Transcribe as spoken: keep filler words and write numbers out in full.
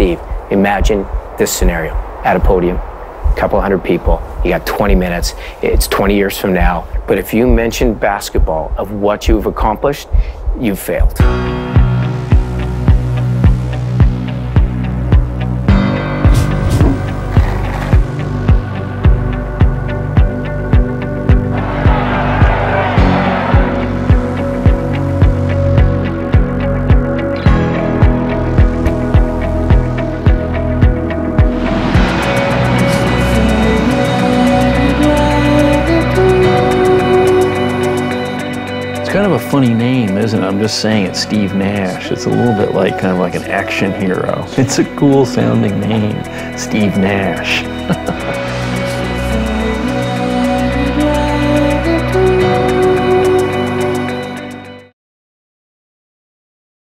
Steve, imagine this scenario at a podium, a couple hundred people, you got twenty minutes, it's twenty years from now. But if you mention basketball of what you've accomplished, you've failed. Kind of a funny name, isn't it? I'm just saying it's Steve Nash. It's a little bit like kind of like an action hero. It's a cool sounding name, Steve Nash.